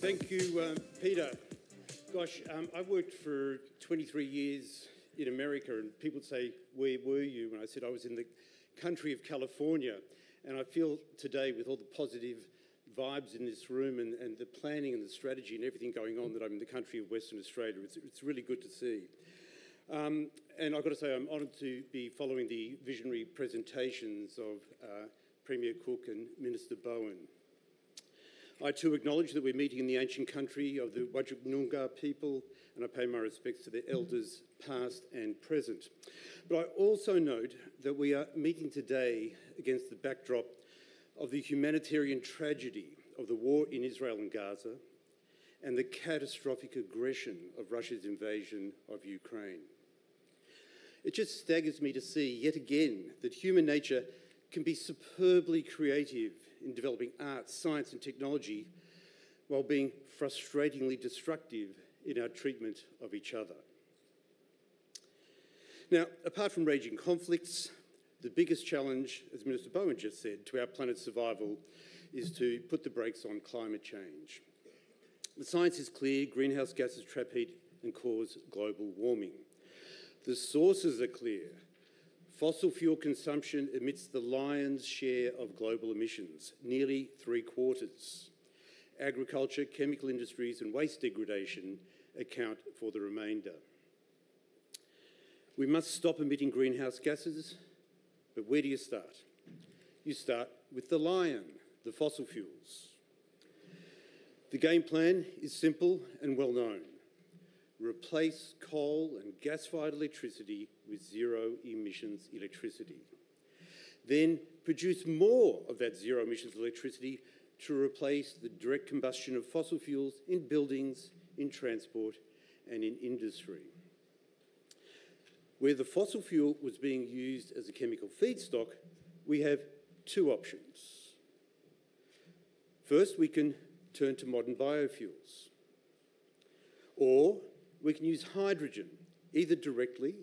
Thank you, Peter. Gosh, I've worked for 23 years in America, and people say, where were you? And I said, I was in the country of California. And I feel today, with all the positive vibes in this room and the planning and the strategy and everything going on, that I'm in the country of Western Australia. It's really good to see. And I've got to say, I'm honoured to be following the visionary presentations of Premier Cook and Minister Bowen. I too acknowledge that we're meeting in the ancient country of the Whadjuk Noongar people, and I pay my respects to the elders past and present. But I also note that we are meeting today against the backdrop of the humanitarian tragedy of the war in Israel and Gaza and the catastrophic aggression of Russia's invasion of Ukraine. It just staggers me to see yet again that human nature can be superbly creative in developing art, science and technology while being frustratingly destructive in our treatment of each other. Now, apart from raging conflicts, the biggest challenge, as Minister Bowen just said, to our planet's survival is to put the brakes on climate change. The science is clear: greenhouse gases trap heat and cause global warming. The sources are clear. Fossil fuel consumption emits the lion's share of global emissions, nearly 3/4. Agriculture, chemical industries and waste degradation account for the remainder. We must stop emitting greenhouse gases, but where do you start? You start with the lion, the fossil fuels. The game plan is simple and well known. Replace coal and gas-fired electricity with zero-emissions electricity. Then produce more of that zero-emissions electricity to replace the direct combustion of fossil fuels in buildings, in transport and in industry. Where the fossil fuel was being used as a chemical feedstock, we have two options. First, we can turn to modern biofuels. Or we can use hydrogen, either directly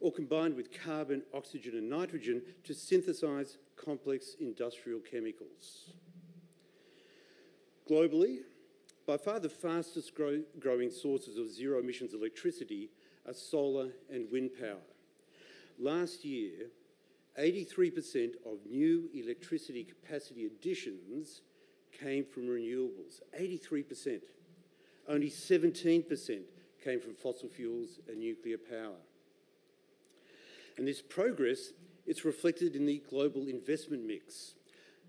or combined with carbon, oxygen and nitrogen to synthesise complex industrial chemicals. Globally, by far the fastest growing sources of zero emissions electricity are solar and wind power. Last year, 83% of new electricity capacity additions came from renewables, 83%. Only 17% came from fossil fuels and nuclear power. And this progress is reflected in the global investment mix.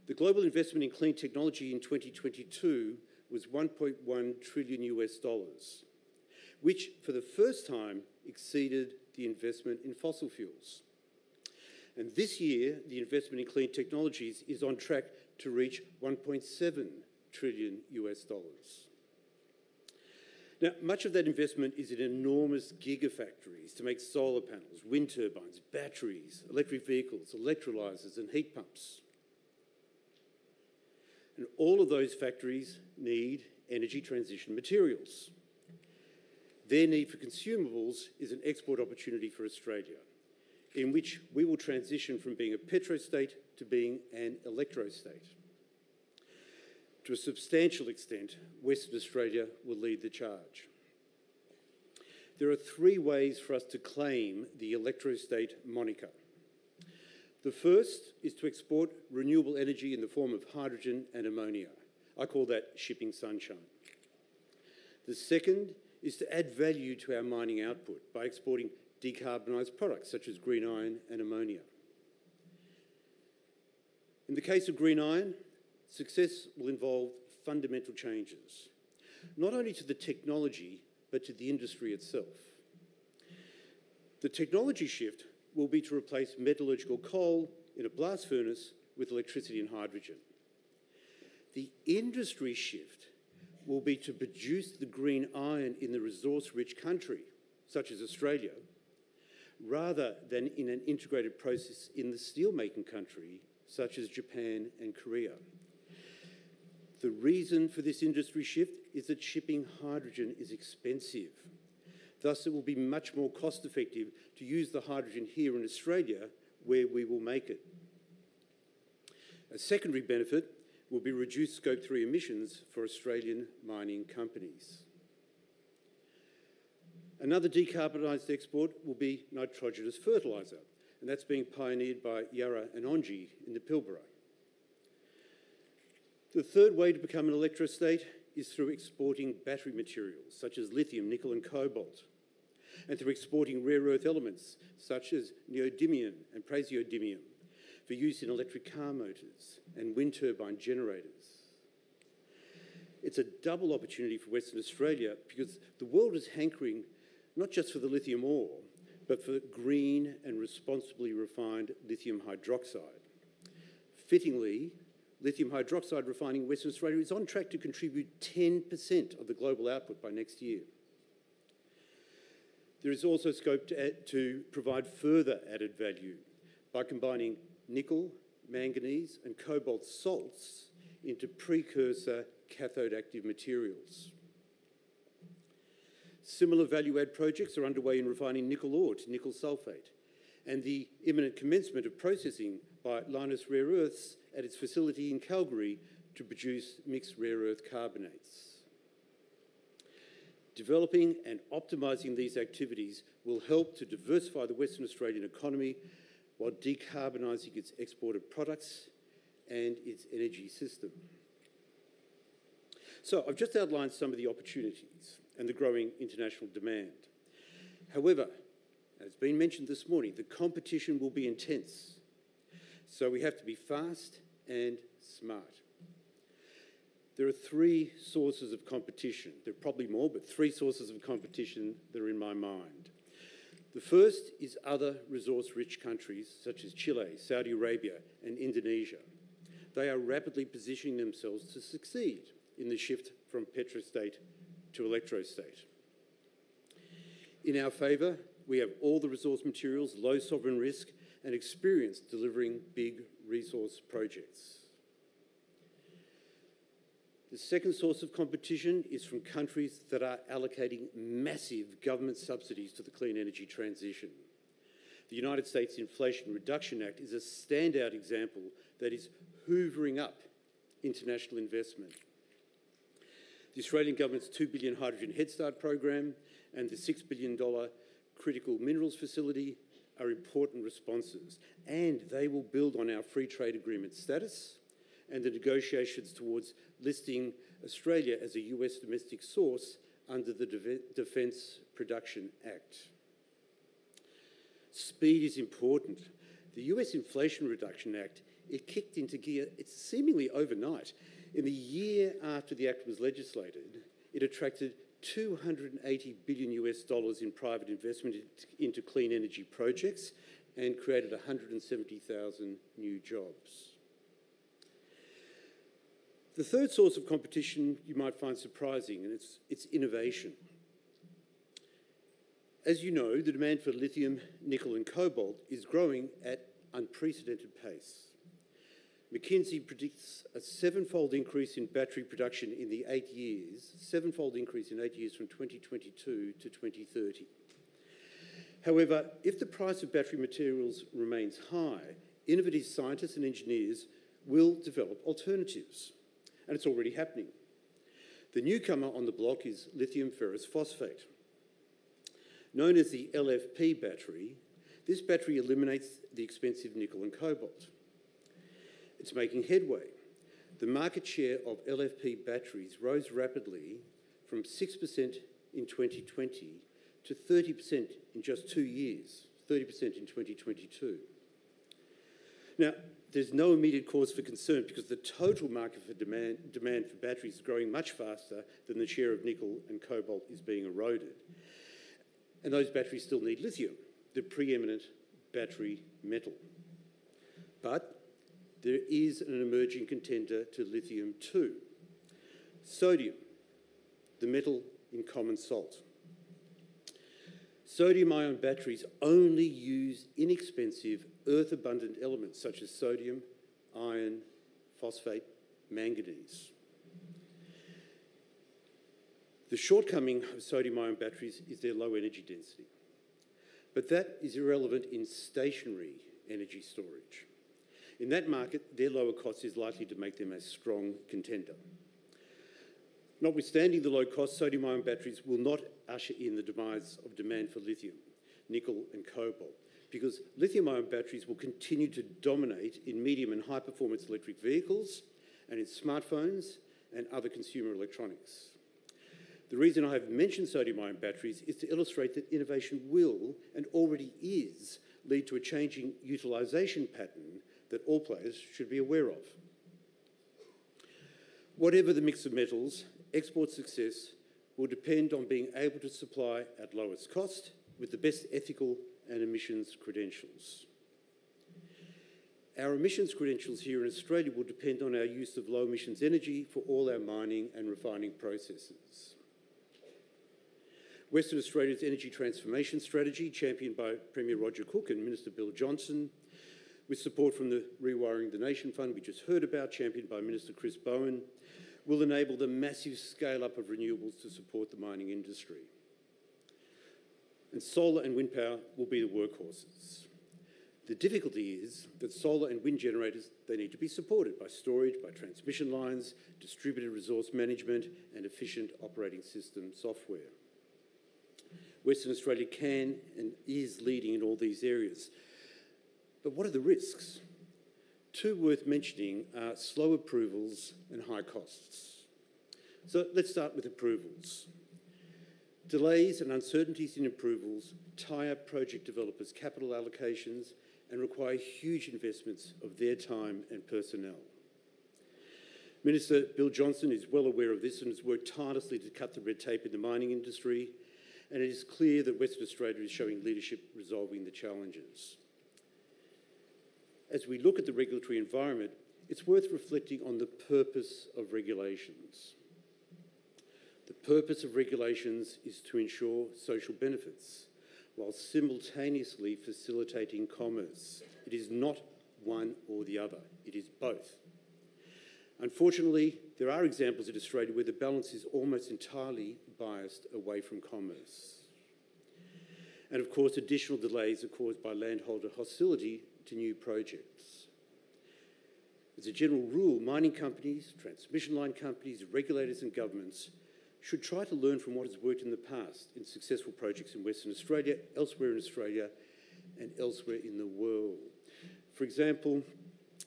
The global investment in clean technology in 2022 was $1.1 trillion US, which for the first time exceeded the investment in fossil fuels. And this year, the investment in clean technologies is on track to reach $1.7 trillion US. Now, much of that investment is in enormous gigafactories to make solar panels, wind turbines, batteries, electric vehicles, electrolysers and heat pumps. And all of those factories need energy transition materials. Their need for consumables is an export opportunity for Australia, in which we will transition from being a petrostate to being an electrostate. To a substantial extent, Western Australia will lead the charge. There are three ways for us to claim the electrostate moniker. The first is to export renewable energy in the form of hydrogen and ammonia. I call that shipping sunshine. The second is to add value to our mining output by exporting decarbonised products such as green iron and ammonia. In the case of green iron, success will involve fundamental changes, not only to the technology, but to the industry itself. The technology shift will be to replace metallurgical coal in a blast furnace with electricity and hydrogen. The industry shift will be to produce the green iron in the resource-rich country, such as Australia, rather than in an integrated process in the steelmaking country, such as Japan and Korea. The reason for this industry shift is that shipping hydrogen is expensive. Thus, it will be much more cost-effective to use the hydrogen here in Australia, where we will make it. A secondary benefit will be reduced Scope 3 emissions for Australian mining companies. Another decarbonised export will be nitrogenous fertiliser, and that's being pioneered by Yarra and Onji in the Pilbara. The third way to become an electrostate is through exporting battery materials, such as lithium, nickel and cobalt, and through exporting rare earth elements, such as neodymium and praseodymium, for use in electric car motors and wind turbine generators. It's a double opportunity for Western Australia because the world is hankering not just for the lithium ore, but for green and responsibly refined lithium hydroxide. Fittingly, lithium hydroxide refining in Western Australia is on track to contribute 10% of the global output by next year. There is also scope to provide further added value by combining nickel, manganese and cobalt salts into precursor cathode active materials. Similar value-add projects are underway in refining nickel ore to nickel sulphate, and the imminent commencement of processing by Lynas Rare Earths at its facility in Calgary to produce mixed rare earth carbonates. Developing and optimising these activities will help to diversify the Western Australian economy while decarbonising its exported products and its energy system. So I've just outlined some of the opportunities and the growing international demand. However, as has been mentioned this morning, the competition will be intense. So we have to be fast and smart. There are three sources of competition. There are probably more, but three sources of competition that are in my mind. The first is other resource-rich countries such as Chile, Saudi Arabia and Indonesia. They are rapidly positioning themselves to succeed in the shift from petrostate to electrostate. In our favour, we have all the resource materials, low sovereign risk and experience delivering big resource projects. The second source of competition is from countries that are allocating massive government subsidies to the clean energy transition. The United States Inflation Reduction Act is a standout example that is hoovering up international investment. The Australian government's $2 billion Hydrogen Head Start program and the $6 billion Critical Minerals Facility are important responses, and they will build on our free trade agreement status and the negotiations towards listing Australia as a US domestic source under the Defence Production Act. Speed is important. The US Inflation Reduction Act, it kicked into gear, it's seemingly overnight. In the year after the Act was legislated, it attracted $280 billion US in private investment into clean energy projects and created 170,000 new jobs. The third source of competition you might find surprising, and it's innovation. As you know, the demand for lithium, nickel and cobalt is growing at unprecedented pace. McKinsey predicts a sevenfold increase in battery production in eight years from 2022 to 2030. However, if the price of battery materials remains high, innovative scientists and engineers will develop alternatives. And it's already happening. The newcomer on the block is lithium ferrous phosphate. Known as the LFP battery, this battery eliminates the expensive nickel and cobalt. It's making headway. The market share of LFP batteries rose rapidly from 6% in 2020 to 30% in just 2 years, 30% in 2022. Now, there's no immediate cause for concern because the total market for demand for batteries is growing much faster than the share of nickel and cobalt is being eroded. And those batteries still need lithium, the preeminent battery metal. But there is an emerging contender to lithium too. Sodium, the metal in common salt. Sodium-ion batteries only use inexpensive, earth-abundant elements such as sodium, iron, phosphate, manganese. The shortcoming of sodium-ion batteries is their low energy density. But that is irrelevant in stationary energy storage. In that market, their lower cost is likely to make them a strong contender. Notwithstanding the low cost, sodium-ion batteries will not usher in the demise of demand for lithium, nickel and cobalt, because lithium-ion batteries will continue to dominate in medium and high-performance electric vehicles and in smartphones and other consumer electronics. The reason I have mentioned sodium-ion batteries is to illustrate that innovation will, and already is, lead to a changing utilisation pattern that all players should be aware of. Whatever the mix of metals, export success will depend on being able to supply at lowest cost with the best ethical and emissions credentials. Our emissions credentials here in Australia will depend on our use of low emissions energy for all our mining and refining processes. Western Australia's energy transformation strategy, championed by Premier Whadjuk Noongar and Minister Bill Johnson, with support from the Rewiring the Nation Fund we just heard about, championed by Minister Chris Bowen, will enable the massive scale-up of renewables to support the mining industry. And solar and wind power will be the workhorses. The difficulty is that solar and wind generators, they need to be supported by storage, by transmission lines, distributed resource management and efficient operating system software. Western Australia can and is leading in all these areas. But what are the risks? Two worth mentioning are slow approvals and high costs. So let's start with approvals. Delays and uncertainties in approvals tie up project developers' capital allocations and require huge investments of their time and personnel. Minister Bill Johnson is well aware of this and has worked tirelessly to cut the red tape in the mining industry, and it is clear that Western Australia is showing leadership resolving the challenges. As we look at the regulatory environment, it's worth reflecting on the purpose of regulations. The purpose of regulations is to ensure social benefits while simultaneously facilitating commerce. It is not one or the other, it is both. Unfortunately, there are examples in Australia where the balance is almost entirely biased away from commerce. And of course, additional delays are caused by landholder hostility to new projects. As a general rule, mining companies, transmission line companies, regulators and governments should try to learn from what has worked in the past in successful projects in Western Australia, elsewhere in Australia and elsewhere in the world. For example,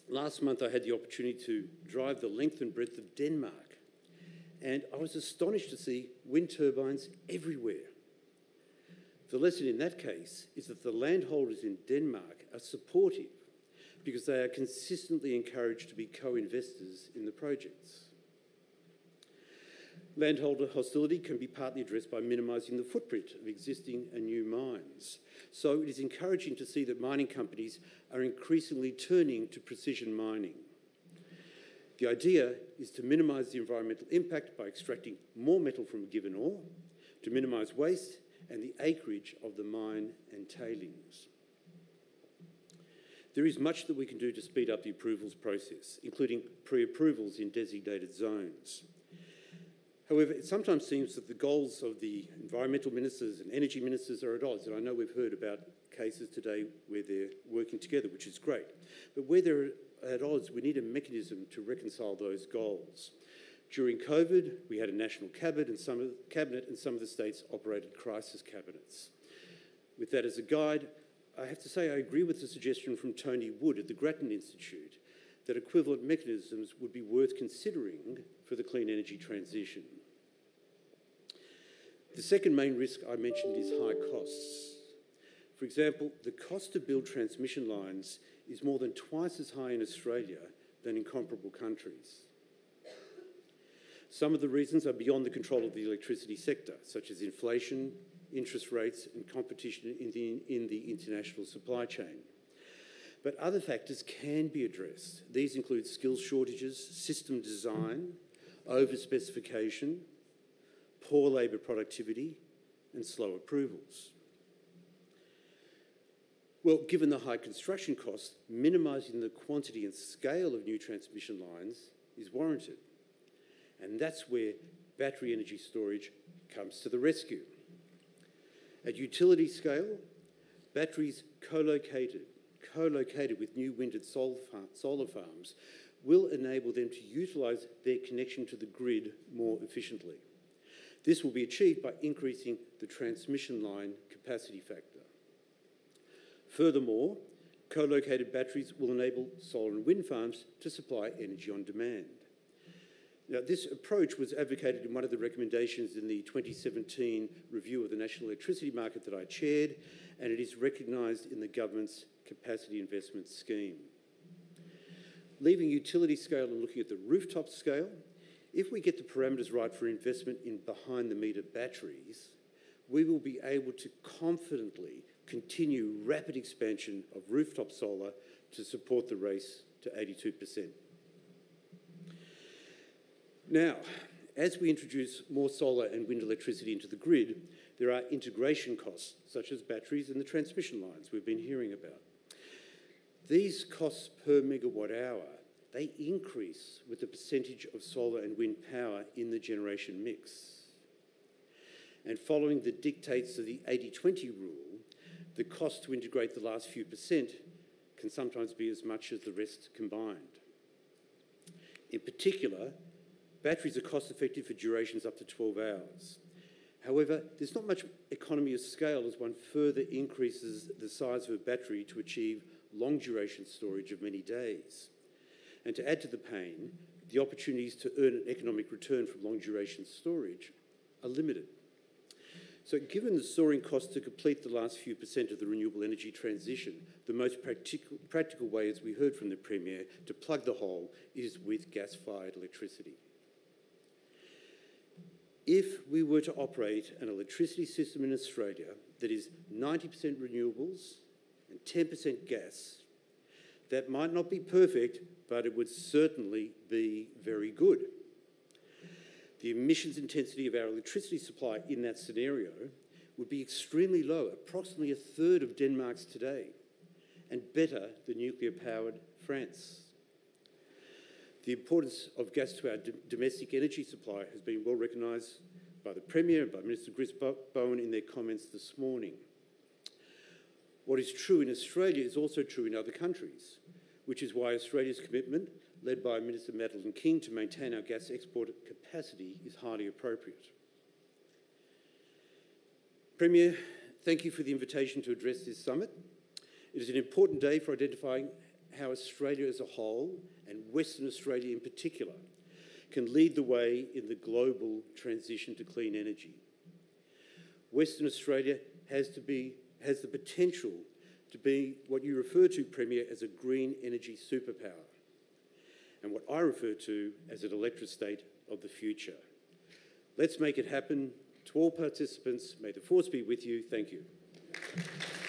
last month I had the opportunity to drive the length and breadth of Denmark, and I was astonished to see wind turbines everywhere. The lesson in that case is that the landholders in Denmark are supportive because they are consistently encouraged to be co-investors in the projects. Landholder hostility can be partly addressed by minimising the footprint of existing and new mines. So it is encouraging to see that mining companies are increasingly turning to precision mining. The idea is to minimise the environmental impact by extracting more metal from a given ore, to minimise waste and the acreage of the mine and tailings. There is much that we can do to speed up the approvals process, including pre-approvals in designated zones. However, it sometimes seems that the goals of the environmental ministers and energy ministers are at odds, and I know we've heard about cases today where they're working together, which is great. But where they're at odds, we need a mechanism to reconcile those goals. During COVID, we had a national cabinet and some of the states operated crisis cabinets. With that as a guide, I have to say I agree with the suggestion from Tony Wood at the Grattan Institute that equivalent mechanisms would be worth considering for the clean energy transition. The second main risk I mentioned is high costs. For example, the cost to build transmission lines is more than twice as high in Australia than in comparable countries. Some of the reasons are beyond the control of the electricity sector, such as inflation, interest rates and competition in the international supply chain. But other factors can be addressed. These include skill shortages, system design, over-specification, poor labour productivity and slow approvals. Well, given the high construction costs, minimising the quantity and scale of new transmission lines is warranted. And that's where battery energy storage comes to the rescue. At utility scale, batteries co-located co-located with new wind and solar farms will enable them to utilise their connection to the grid more efficiently. This will be achieved by increasing the transmission line capacity factor. Furthermore, co-located batteries will enable solar and wind farms to supply energy on demand. Now, this approach was advocated in one of the recommendations in the 2017 review of the National Electricity Market that I chaired, and it is recognised in the government's capacity investment scheme. Leaving utility scale and looking at the rooftop scale, if we get the parameters right for investment in behind-the-meter batteries, we will be able to confidently continue rapid expansion of rooftop solar to support the race to 82%. Now, as we introduce more solar and wind electricity into the grid, there are integration costs, such as batteries and the transmission lines we've been hearing about. These costs per megawatt hour, they increase with the percentage of solar and wind power in the generation mix. And following the dictates of the 80-20 rule, the cost to integrate the last few percent can sometimes be as much as the rest combined. In particular, batteries are cost-effective for durations up to 12 hours. However, there's not much economy of scale as one further increases the size of a battery to achieve long-duration storage of many days. And to add to the pain, the opportunities to earn an economic return from long-duration storage are limited. So given the soaring cost to complete the last few percent of the renewable energy transition, the most practical way, as we heard from the Premier, to plug the hole is with gas-fired electricity. If we were to operate an electricity system in Australia that is 90% renewables and 10% gas, that might not be perfect, but it would certainly be very good. The emissions intensity of our electricity supply in that scenario would be extremely low, approximately a third of Denmark's today, and better than nuclear-powered France. The importance of gas to our domestic energy supply has been well recognised by the Premier and by Minister Chris Bowen in their comments this morning. What is true in Australia is also true in other countries, which is why Australia's commitment, led by Minister Madeleine King, to maintain our gas export capacity is highly appropriate. Premier, thank you for the invitation to address this summit. It is an important day for identifying how Australia as a whole, and Western Australia in particular, can lead the way in the global transition to clean energy. Western Australia has the potential to be what you refer to, Premier, as a green energy superpower, and what I refer to as an electrostate of the future. Let's make it happen. To all participants, may the force be with you. Thank you.